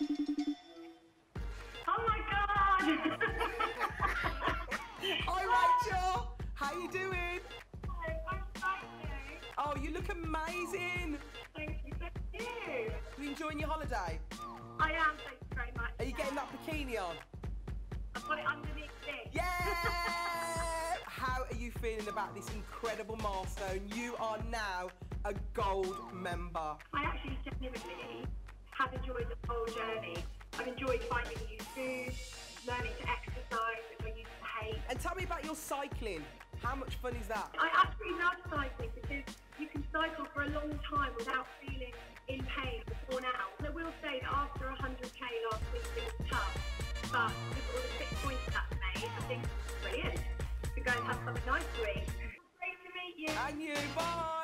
Oh my God! Hi Rachel, how you doing? Hello, I'm excited. Oh, you look amazing. Thank you, thank you. Are you enjoying your holiday? I am, thank you very much. Are you getting that bikini on? I've got it underneath this. Yeah! How are you feeling about this incredible milestone? You are now a gold member. I actually genuinely have enjoyed the whole journey. I've enjoyed finding new food, learning to exercise, which I used to hate. And tell me about your cycling. How much fun is that? I absolutely love cycling because you can cycle for a long time without feeling in pain or worn out. And I will say that after 100k last week it was tough, but with all the 6 points that's made, I think it's brilliant to go and have something nice to eat. Great to meet you. And you, bye.